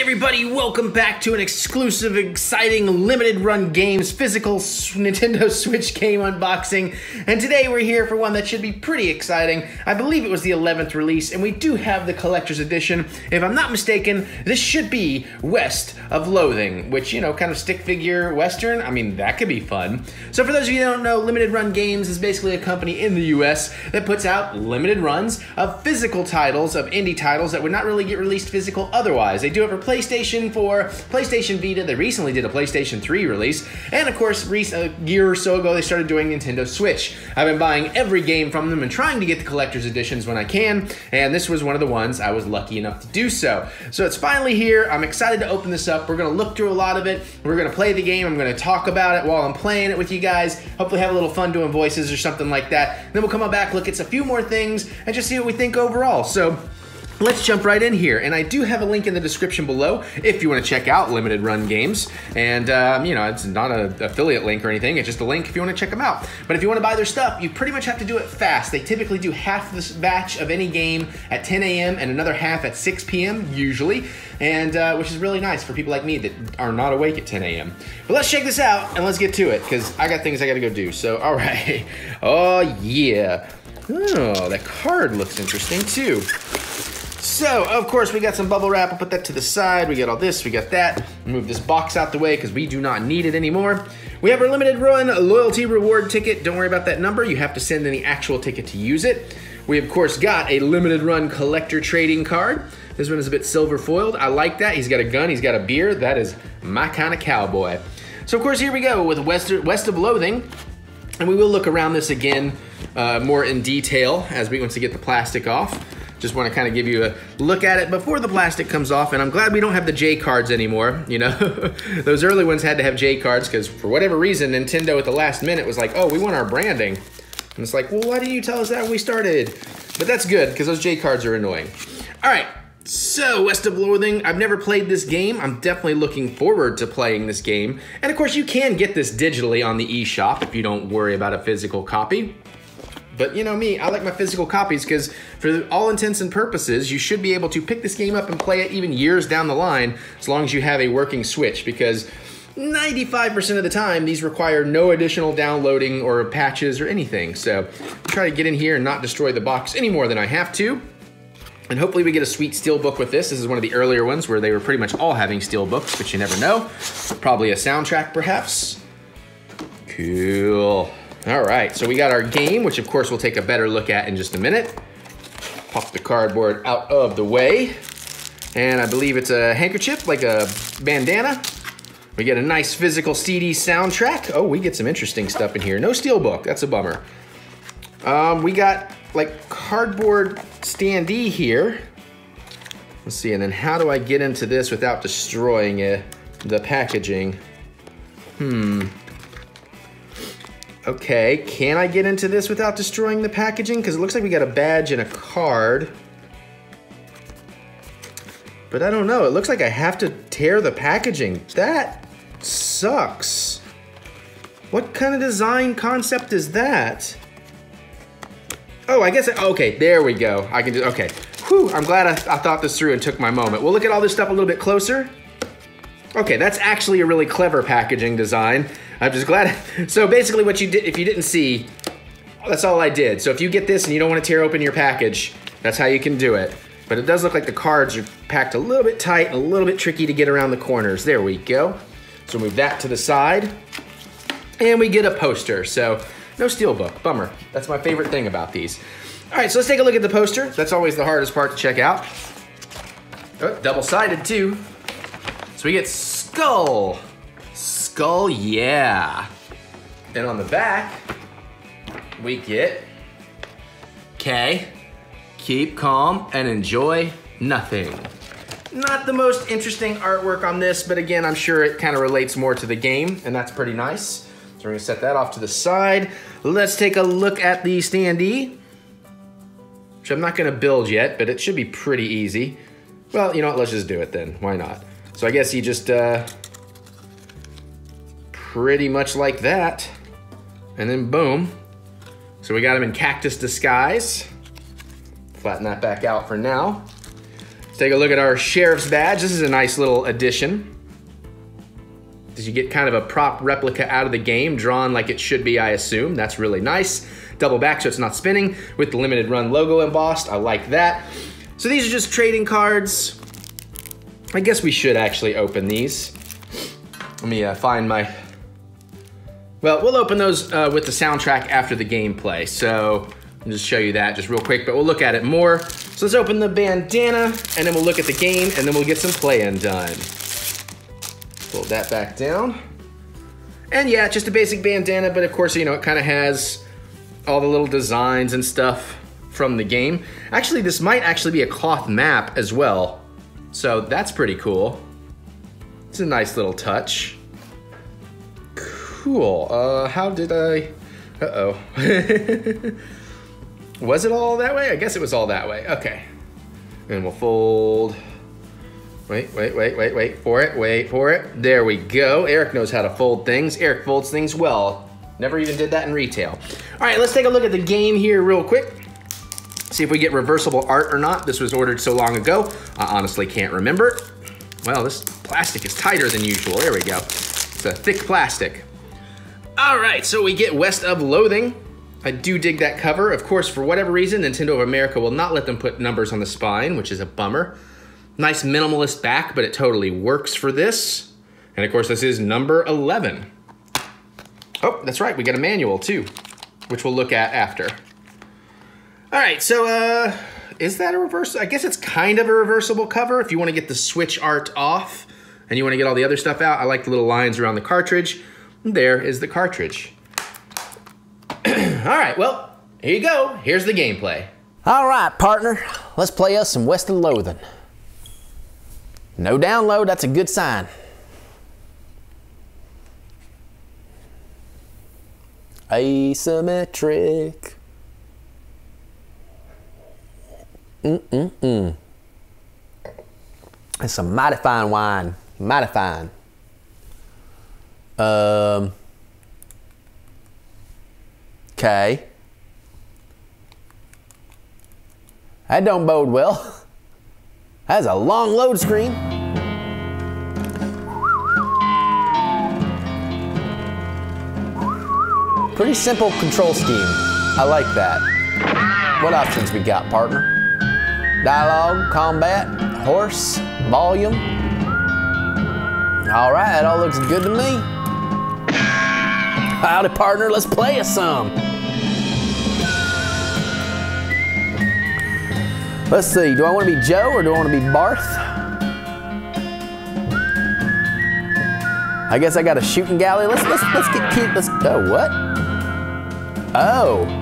Hey everybody, welcome back to an exclusive, exciting, Limited Run Games physical Nintendo Switch game unboxing. And today we're here for one that should be pretty exciting. I believe it was the 11th release, and we do have the collector's edition. If I'm not mistaken, this should be West of Loathing, which, you know, kind of stick figure Western. I mean, that could be fun. So for those of you who don't know, Limited Run Games is basically a company in the US that puts out limited runs of physical titles, of indie titles that would not really get released physical otherwise. They do it for PlayStation 4, PlayStation Vita. They recently did a PlayStation 3 release, and of course, a year or so ago, they started doing Nintendo Switch. I've been buying every game from them and trying to get the collector's editions when I can, and this was one of the ones I was lucky enough to do so. So it's finally here. I'm excited to open this up. We're gonna look through a lot of it. We're gonna play the game. I'm gonna talk about it while I'm playing it with you guys. Hopefully have a little fun doing voices or something like that. Then we'll come on back, look at a few more things, and just see what we think overall. So let's jump right in here, and I do have a link in the description below if you want to check out Limited Run Games, and you know, it's not an affiliate link or anything, it's just a link if you want to check them out. But if you want to buy their stuff, you pretty much have to do it fast. They typically do half this batch of any game at 10 a.m. and another half at 6 p.m. usually, and which is really nice for people like me that are not awake at 10 a.m. But let's check this out, and let's get to it, because I got things I got to go do, so all right. Oh, yeah. Oh, that card looks interesting, too. So, of course, we got some bubble wrap. I'll put that to the side. We got all this, we got that. Move this box out the way because we do not need it anymore. We have our limited run loyalty reward ticket. Don't worry about that number. You have to send in the actual ticket to use it. We, of course, got a limited run collector trading card. This one is a bit silver foiled. I like that. He's got a gun. He's got a beer. That is my kind of cowboy. So, of course, here we go with West of Loathing. And we will look around this again more in detail as we once we get the plastic off. Just want to kind of give you a look at it before the plastic comes off, and I'm glad we don't have the J cards anymore, you know. Those early ones had to have J cards because for whatever reason, Nintendo at the last minute was like, oh, we want our branding. And it's like, well, why didn't you tell us that when we started? But that's good because those J cards are annoying. All right, so West of Loathing, I've never played this game. I'm definitely looking forward to playing this game. And of course, you can get this digitally on the eShop if you don't worry about a physical copy. But you know me, I like my physical copies because for all intents and purposes, you should be able to pick this game up and play it even years down the line as long as you have a working Switch, because 95% of the time, these require no additional downloading or patches or anything. So I'll try to get in here and not destroy the box any more than I have to. And hopefully we get a sweet steelbook with this. This is one of the earlier ones where they were pretty much all having steelbooks, but you never know. Probably a soundtrack, perhaps. Cool. All right, so we got our game, which of course we'll take a better look at in just a minute. Pop the cardboard out of the way. And I believe it's a handkerchief, like a bandana. We get a nice physical CD soundtrack. Oh, we get some interesting stuff in here. No steelbook, that's a bummer. We got like cardboard standee here. Let's see, and then how do I get into this without destroying it, the packaging? Okay, can I get into this without destroying the packaging? Because it looks like we got a badge and a card. But I don't know, it looks like I have to tear the packaging. That sucks. What kind of design concept is that? Oh, I guess, okay, there we go. I can do, okay. Whew, I'm glad I thought this through and took my moment. We'll look at all this stuff a little bit closer. Okay, that's actually a really clever packaging design. I'm just glad. So basically what you did, if you didn't see, that's all I did. So if you get this and you don't want to tear open your package, that's how you can do it. But it does look like the cards are packed a little bit tight and a little bit tricky to get around the corners. There we go. So move that to the side. And we get a poster. So no steelbook, bummer. That's my favorite thing about these. All right, so let's take a look at the poster. That's always the hardest part to check out. Oh, double-sided too. So we get Skull. Skull, yeah. And on the back, we get K, keep calm and enjoy nothing. Not the most interesting artwork on this, but again, I'm sure it kind of relates more to the game, and that's pretty nice. So we're gonna set that off to the side. Let's take a look at the standee, which I'm not gonna build yet, but it should be pretty easy. Well, you know what, let's just do it then, why not? So I guess you just pretty much like that, and then boom. So we got him in cactus disguise. Flatten that back out for now. take a look at our sheriff's badge. This is a nice little addition. You get kind of a prop replica out of the game, drawn like it should be, I assume. That's really nice. Double back so it's not spinning, with the Limited Run logo embossed. I like that. So these are just trading cards. I guess we should actually open these. Let me find my... Well, we'll open those with the soundtrack after the gameplay. So I'll just show you that just real quick, but we'll look at it more. So let's open the bandana, and then we'll look at the game, and then we'll get some playing done. Pull that back down. And yeah, just a basic bandana, but of course, you know, it kind of has all the little designs and stuff from the game. Actually, this might actually be a cloth map as well. So that's pretty cool. It's a nice little touch. Cool. How did I... Uh-oh. Was it all that way? I guess it was all that way. Okay. And we'll fold... Wait for it, There we go. Eric knows how to fold things. Eric folds things well. Never even did that in retail. All right, let's take a look at the game here real quick. See if we get reversible art or not. This was ordered so long ago, I honestly can't remember. Well, this plastic is tighter than usual. There we go. It's a thick plastic. All right, so we get West of Loathing. I do dig that cover. Of course, for whatever reason, Nintendo of America will not let them put numbers on the spine, which is a bummer. Nice minimalist back, but it totally works for this. And of course, this is number 11. Oh, that's right, we got a manual too, which we'll look at after. All right, so is that a reverse? I guess it's kind of a reversible cover if you want to get the Switch art off and you want to get all the other stuff out. I like the little lines around the cartridge. There is the cartridge. All right, well, here you go. Here's the gameplay. All right, partner, let's play us some West of Loathing. No download, that's a good sign. Asymmetric. That's a mighty fine wine, mighty fine. Okay. That don't bode well. That's a long load screen. Pretty simple control scheme. I like that. What options we got, partner? Dialogue, combat, horse, volume. All right, that all looks good to me. Howdy, partner, let's play us some. Let's see, do I want to be Joe or do I want to be Barth? I guess I got a shooting gallery. Let's get cute. Let's go. Oh, what? Oh.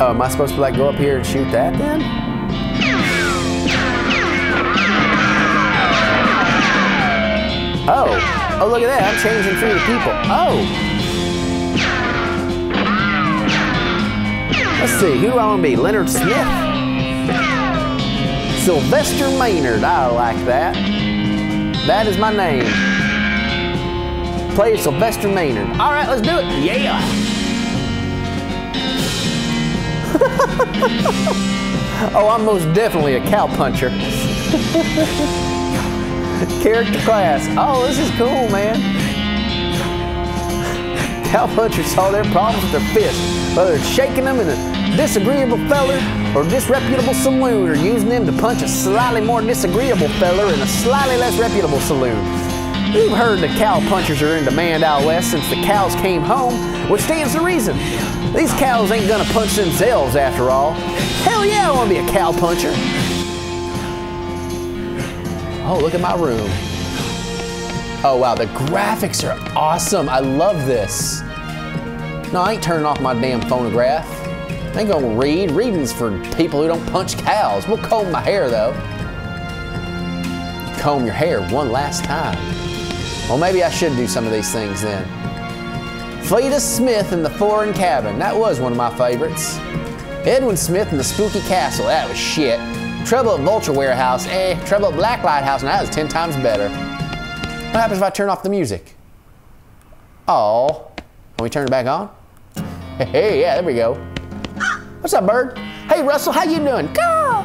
Oh, am I supposed to like go up here and shoot that then? Oh, oh, look at that, I'm changing through the people. Oh. Let's see, who do I want to be? Leonard Smith? Sylvester Maynard, I like that. That is my name. Play Sylvester Maynard. All right, let's do it. Yeah. Oh, I'm most definitely a cowpuncher. Character class. Oh, this is cool, man. Cowpunchers solve their problems with their fists, whether it's shaking them in a disagreeable feller or disreputable saloon, or using them to punch a slightly more disagreeable feller in a slightly less reputable saloon. You've heard the cowpunchers are in demand out west since the cows came home, which stands to reason. These cows ain't gonna punch themselves after all. Hell yeah, I wanna be a cowpuncher. Oh, look at my room. Oh, wow, the graphics are awesome. I love this. No, I ain't turning off my damn phonograph. I ain't gonna read. Reading's for people who don't punch cows. We'll comb my hair, though. Comb your hair one last time. Well, maybe I should do some of these things then. Fleda Smith in the Foreign Cabin. That was one of my favorites. Edwin Smith in the Spooky Castle. That was shit. Trouble at Vulture Warehouse, Trouble at Blacklight House, and that was 10 times better. What happens if I turn off the music? Oh, can we turn it back on? Hey, yeah, there we go. What's up, bird? Hey, Russell, how you doing? Caw.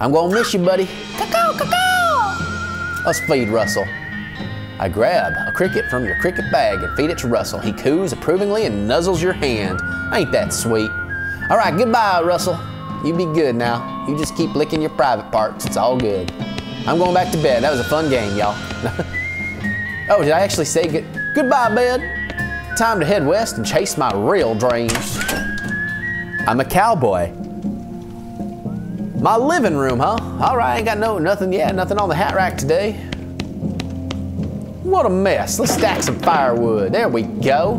I'm gonna miss you, buddy. Caw, caw, caw. Let's feed Russell. I grab a cricket from your cricket bag and feed it to Russell. He coos approvingly and nuzzles your hand. Ain't that sweet? All right, goodbye, Russell. You be good now. You just keep licking your private parts. It's all good. I'm going back to bed. That was a fun game, y'all. Oh, did I actually say goodbye, bed? Time to head west and chase my real dreams. I'm a cowboy. My living room, huh? All right, ain't got nothing yet. Nothing on the hat rack today. What a mess. Let's stack some firewood. There we go.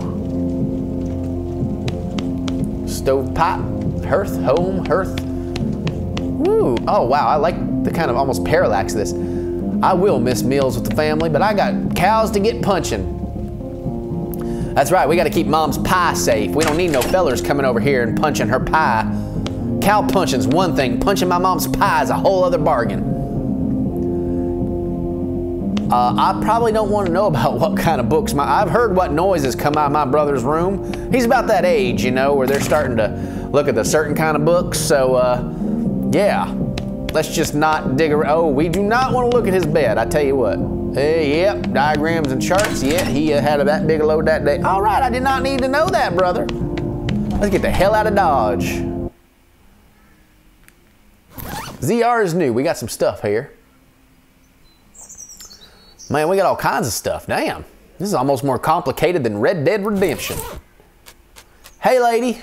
Stovepipe, hearth, home, hearth. Woo. Oh, wow. I like the kind of almost parallax of this. I will miss meals with the family, but I got cows to get punching. That's right. We got to keep Mom's pie safe. We don't need no fellers coming over here and punching her pie. Cow punching's one thing. Punching my mom's pie is a whole other bargain. I probably don't want to know about what kind of books. I've heard what noises come out of my brother's room. He's about that age, you know, where they're starting to look at the certain kind of books. So, yeah, let's just not dig around. Oh, we do not want to look at his bed, I tell you what. Yep, diagrams and charts. Yeah, he had that big load that day. All right, I did not need to know that, brother. Let's get the hell out of Dodge. ZR is new. We got some stuff here. Man, we got all kinds of stuff. Damn. This is almost more complicated than Red Dead Redemption. Hey, lady.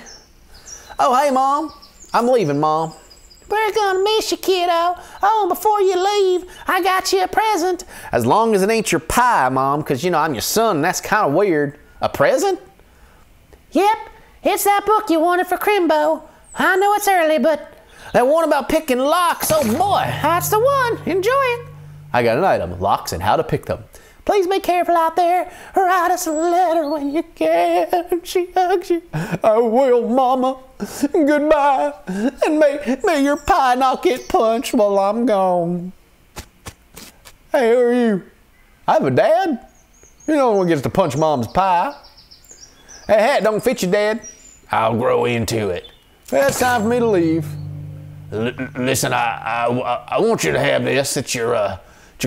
Oh, hey, Mom. I'm leaving, Mom. We're gonna miss you, kiddo. Oh, and before you leave, I got you a present. As long as it ain't your pie, Mom, because, you know, I'm your son, and that's kind of weird. A present? Yep. It's that book you wanted for Crimbo. I know it's early, but... That one about picking locks. Oh, boy. That's the one. Enjoy it. I got an item, locks and how to pick them. Please be careful out there. Write us a letter when you can. She hugs you. I will, Mama. Goodbye. And may your pie not get punched while I'm gone. Hey, who are you? I have a dad? You're the only one who gets to punch Mom's pie. That hat don't fit you, Dad. I'll grow into it. Well, it's time for me to leave. Listen, I want you to have this. It's your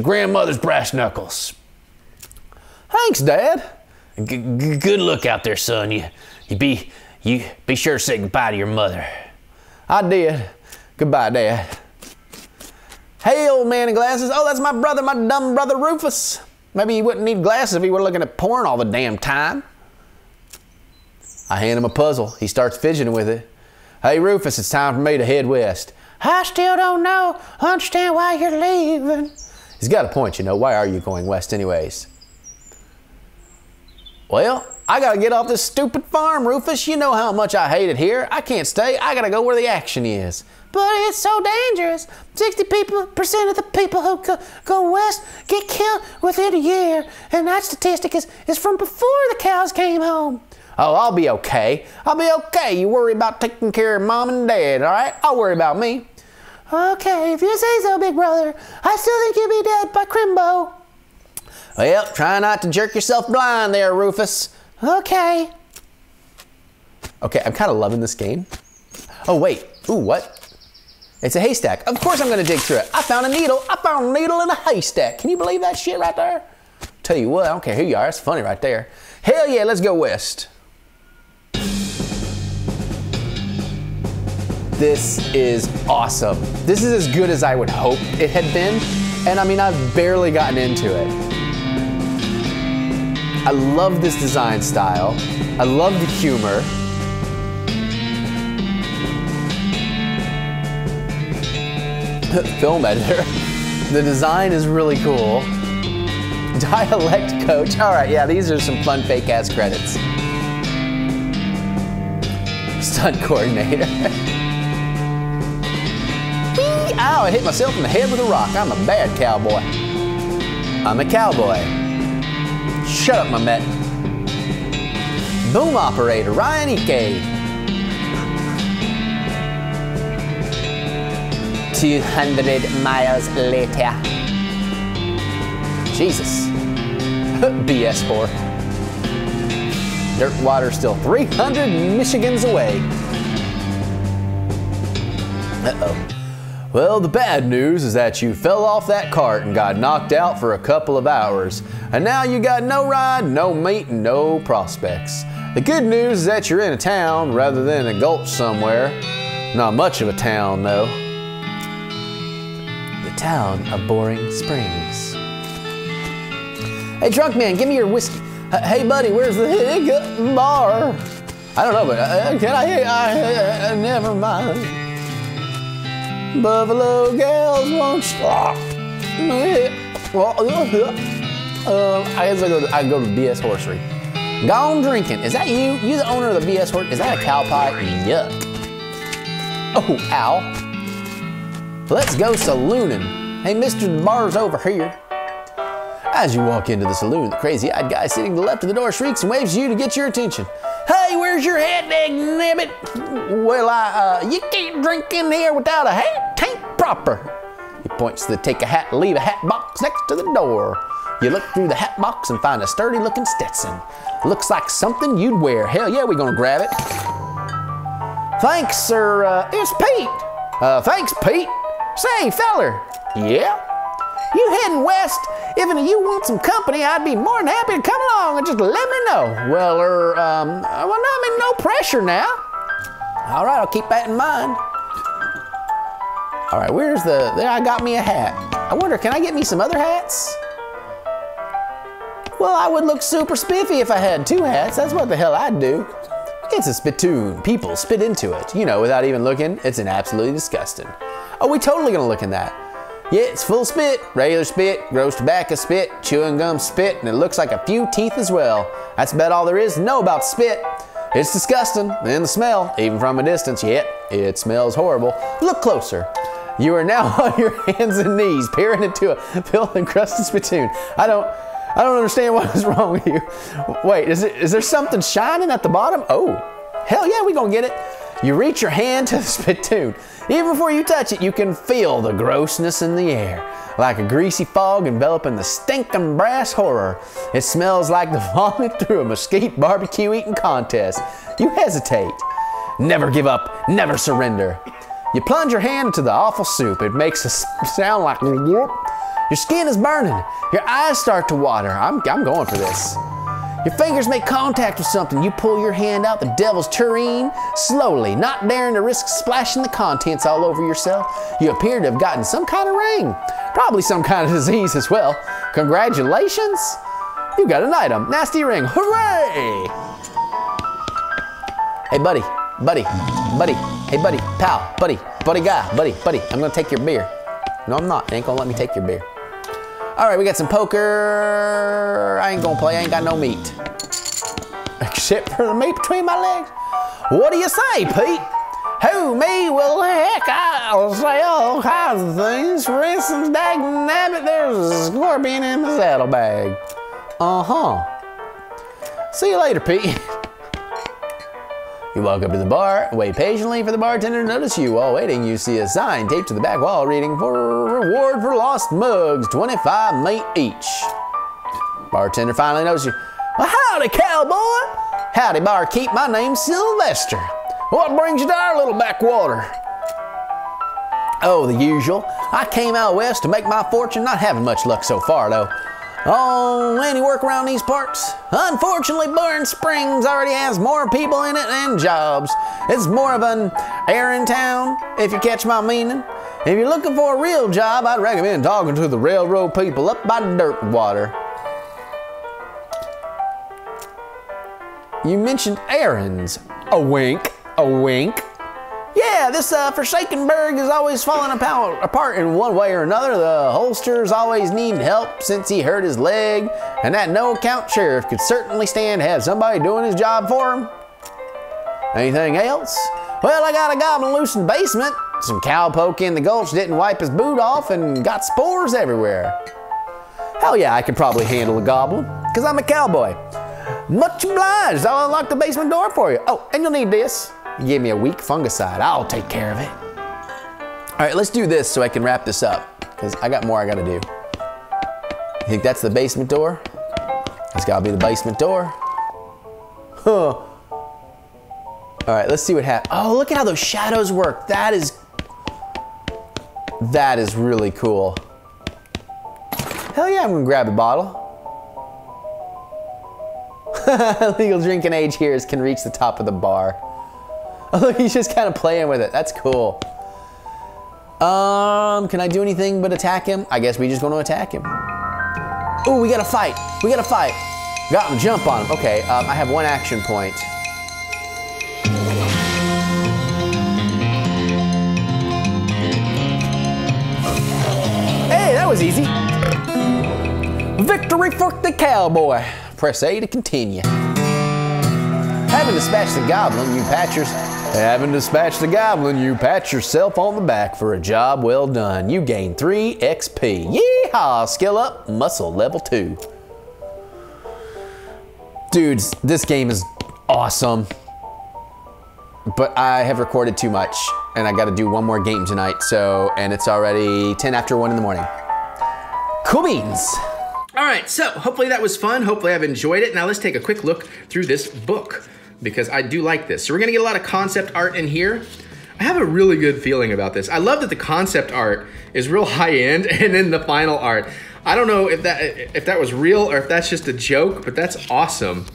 grandmother's brass knuckles. Thanks, Dad. Good luck out there, son. You be sure to say goodbye to your mother. I did. Goodbye, Dad. Hey, old man in glasses. Oh, that's my brother, my dumb brother Rufus. Maybe he wouldn't need glasses if he were looking at porn all the damn time. I hand him a puzzle. He starts fidgeting with it. Hey, Rufus, it's time for me to head west. I still don't know. Understand why you're leaving. He's got a point, you know. Why are you going west anyways? Well, I gotta get off this stupid farm, Rufus. You know how much I hate it here. I can't stay. I gotta go where the action is. But it's so dangerous. 60% of the people who go west get killed within a year. And that statistic is from before the cows came home. Oh, I'll be okay. I'll be okay. You worry about taking care of Mom and Dad, all right? I'll worry about me. Okay, if you say so, big brother. I still think you'll be dead by Crimbo. Well, try not to jerk yourself blind there, Rufus. Okay. Okay, I'm kind of loving this game. Oh, wait. Ooh, what? It's a haystack. Of course I'm going to dig through it. I found a needle. I found a needle in a haystack. Can you believe that shit right there? Tell you what, I don't care who you are. That's funny right there. Hell yeah, let's go west. This is awesome. This is as good as I would hope it had been. And I mean, I've barely gotten into it. I love this design style. I love the humor. Film editor. The design is really cool. Dialect coach. All right, yeah, these are some fun fake ass credits. Stunt coordinator. Ow, I hit myself in the head with a rock. I'm a bad cowboy. I'm a cowboy. Shut up, Mamet. Boom operator, Ryan Ike. $200 miles later. Jesus. BS4. Dirtwater still 300 Michigans away. Uh-oh. Well, the bad news is that you fell off that cart and got knocked out for a couple of hours. And now you got no ride, no meat, and no prospects. The good news is that you're in a town rather than a gulch somewhere. Not much of a town, though. The town of Boring Springs. Hey, drunk man, give me your whiskey. Hey, buddy, where's the hiccup bar? I don't know, but can I never mind. Buffalo gals won't stop. I guess I go to BS Horsery. Gone drinking. Is that you? You the owner of the BS Horsery? Is that a cow pie? Yuck. Oh, ow. Let's go salooning. Hey, Mr. Bar's over here. As you walk into the saloon, the crazy-eyed guy sitting to the left of the door shrieks and waves you to get your attention. Hey, where's your hat, dagnabbit? Well, you can't drink in here without a hat. Tain't proper. He points to the take a hat and leave a hat box next to the door. You look through the hat box and find a sturdy looking Stetson. Looks like something you'd wear. Hell yeah, we're gonna grab it. Thanks, sir. It's Pete. Thanks, Pete. Say, feller. Yeah? You heading west? If you want some company, I'd be more than happy to come along and just let me know. Well, well, I mean, no pressure now. All right, I'll keep that in mind. All right, where's the, there I got me a hat. I wonder, can I get me some other hats? Well, I would look super spiffy if I had two hats. That's what the hell I'd do. It's a spittoon. People spit into it, you know, without even looking. It's an absolutely disgusting. Oh, we totally gonna look in that. Yeah, it's full of spit, regular spit, gross tobacco spit, chewing gum spit, and it looks like a few teeth as well. That's about all there is to know about spit. It's disgusting, and the smell, even from a distance, yet it smells horrible. Look closer. You are now on your hands and knees, peering into a filth-encrusted spittoon. I don't understand what is wrong with you. Wait, is there something shining at the bottom? Oh, hell yeah, we gonna get it. You reach your hand to the spittoon. Even before you touch it, you can feel the grossness in the air, like a greasy fog enveloping the stinking brass horror. It smells like the vomit through a mesquite barbecue eating contest. You hesitate. Never give up, never surrender. You plunge your hand into the awful soup. It makes a sound like whoop. Your skin is burning. Your eyes start to water. I'm going for this. Your fingers make contact with something. You pull your hand out the devil's tureen, slowly, not daring to risk splashing the contents all over yourself. You appear to have gotten some kind of ring, probably some kind of disease as well. Congratulations, you got an item, nasty ring, hooray! Hey buddy, buddy, buddy, hey buddy, pal, buddy, buddy guy, buddy, buddy, I'm gonna take your beer. No, I'm not, they ain't gonna let me take your beer. All right, we got some poker. I ain't gonna play, I ain't got no meat. Except for the meat between my legs. What do you say, Pete? Who, me? Well, heck, I'll say all kinds of things. For instance, dagnabbit, there's a scorpion in the saddlebag. Uh-huh. See you later, Pete. You walk up to the bar, wait patiently for the bartender to notice you. While waiting, you see a sign taped to the back wall reading, for reward for lost mugs, 25 meat each. Bartender finally knows you. Well, howdy, cowboy. Howdy, barkeep. My name's Sylvester. What brings you to our little backwater? Oh, the usual. I came out west to make my fortune. Not having much luck so far, though. Oh, any work around these parts? Unfortunately, Boring Springs already has more people in it than jobs. It's more of an errand town, if you catch my meaning. If you're looking for a real job, I'd recommend talking to the railroad people up by Dirtwater. You mentioned errands. A wink, a wink. Yeah, this forsaken burg is always falling apart in one way or another. The holster's always needing help since he hurt his leg, and that no-account sheriff could certainly stand to have somebody doing his job for him. Anything else? Well, I got a goblin loose in the basement. Some cowpoke in the gulch didn't wipe his boot off and got spores everywhere. Hell yeah, I could probably handle a goblin, because I'm a cowboy. Much obliged, I'll unlock the basement door for you. Oh, and you'll need this. Give me a weak fungicide. I'll take care of it. All right, let's do this so I can wrap this up, because I got more I gotta do. You think that's the basement door? It's gotta be the basement door. Huh. All right, let's see what happens. Oh, look at how those shadows work. That is really cool. Hell yeah, I'm gonna grab the bottle. Legal drinking age here can reach the top of the bar. Oh, look, he's just kind of playing with it. That's cool. Can I do anything but attack him? I guess we just want to attack him. Oh, we got to fight. We got to fight. Got him. Jump on him. Okay, I have one action point. Hey, that was easy. Victory for the cowboy. Press A to continue. Having dispatched the goblin, you pat yourself on the back for a job well done. You gain 3 XP. Yeehaw! Skill up, muscle level 2. Dudes, this game is awesome. But I have recorded too much, and I gotta do one more game tonight, so, and it's already 10 after 1 in the morning. Cool beans! All right, so hopefully that was fun. Hopefully I've enjoyed it. Now let's take a quick look through this book because I do like this. So we're gonna get a lot of concept art in here. I have a really good feeling about this. I love that the concept art is real high end and then the final art. I don't know if that was real or if that's just a joke, but that's awesome.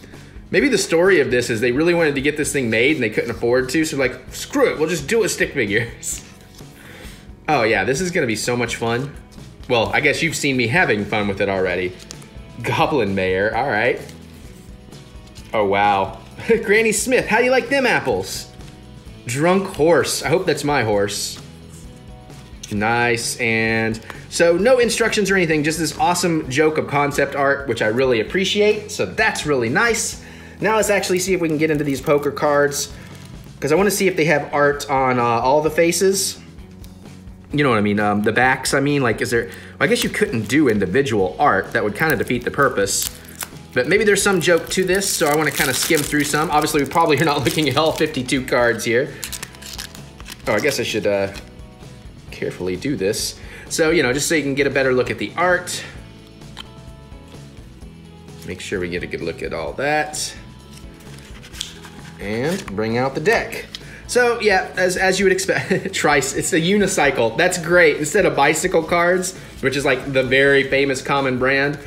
Maybe the story of this is they really wanted to get this thing made and they couldn't afford to, so like, screw it, we'll just do it with stick figures. Oh yeah, this is gonna be so much fun. Well, I guess you've seen me having fun with it already. Goblin Mayor, all right. Oh, wow. Granny Smith, how do you like them apples? Drunk horse, I hope that's my horse. Nice, and so no instructions or anything, just this awesome joke of concept art, which I really appreciate, so that's really nice. Now let's actually see if we can get into these poker cards, because I want to see if they have art on all the faces. You know what I mean, the backs, I mean, like, is there, well, I guess you couldn't do individual art, that would kind of defeat the purpose, but maybe there's some joke to this, so I want to kind of skim through some. Obviously, we probably are not looking at all 52 cards here. Oh, I guess I should carefully do this. So, you know, just so you can get a better look at the art. Make sure we get a good look at all that. And bring out the deck. So yeah, as you would expect, trice, it's a unicycle, that's great. Instead of bicycle cards, which is like the very famous common brand.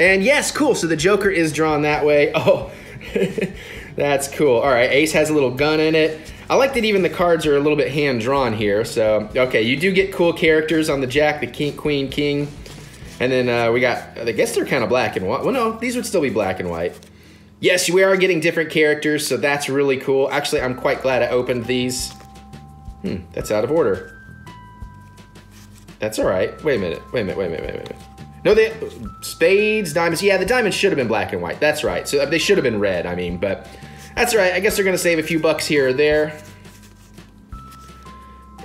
And yes, cool, so the Joker is drawn that way. Oh, that's cool. All right, Ace has a little gun in it. I like that even the cards are a little bit hand-drawn here. So, okay, you do get cool characters on the Jack, the King, Queen, King. And then we got, I guess they're kind of black and white. Well, no, these would still be black and white. Yes, we are getting different characters, so that's really cool. Actually, I'm quite glad I opened these. Hmm, that's out of order. That's all right. Wait a minute. No, they, spades, diamonds. Yeah, the diamonds should have been black and white. That's right. So they should have been red, I mean, but that's all right. I guess they're going to save a few bucks here or there.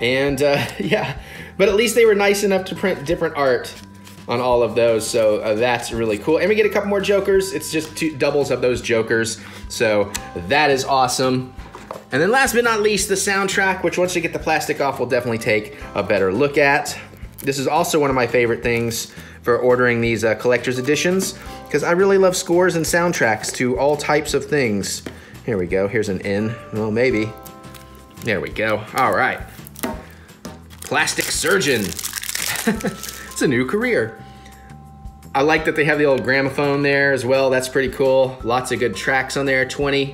And yeah, but at least they were nice enough to print different art on all of those, so that's really cool. And we get a couple more Jokers. It's just 2 doubles of those Jokers, so that is awesome. And then last but not least, the soundtrack, which once you get the plastic off, we'll definitely take a better look at. This is also one of my favorite things for ordering these collector's editions, because I really love scores and soundtracks to all types of things. Here we go, here's an N, well maybe. There we go, all right. Plastic surgeon. A new career. I like that they have the old gramophone there as well. That's pretty cool. Lots of good tracks on there, 20.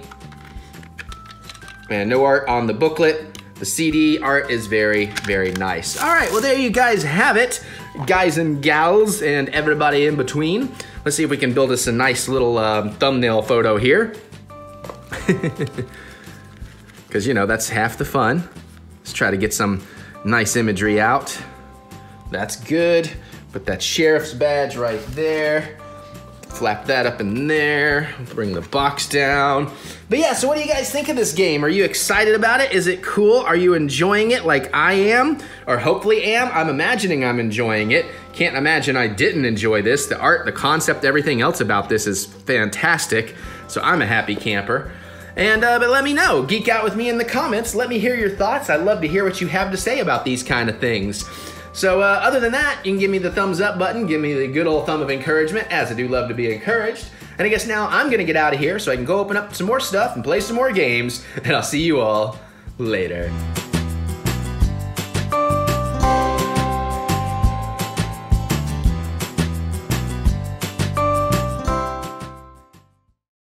And no art on the booklet. The CD art is very, very nice. All right, well, there you guys have it, guys and gals and everybody in between. Let's see if we can build us a nice little thumbnail photo here. Because, you know, that's half the fun. Let's try to get some nice imagery out. That's good. Put that sheriff's badge right there. Flap that up in there. Bring the box down. But yeah, so what do you guys think of this game? Are you excited about it? Is it cool? Are you enjoying it like I am? Or hopefully am? I'm imagining I'm enjoying it. Can't imagine I didn't enjoy this. The art, the concept, everything else about this is fantastic. So I'm a happy camper. And, but let me know, geek out with me in the comments. Let me hear your thoughts. I'd love to hear what you have to say about these kind of things. So other than that, you can give me the thumbs up button, give me the good old thumb of encouragement, as I do love to be encouraged. And I guess now I'm gonna get out of here so I can go open up some more stuff and play some more games, and I'll see you all later.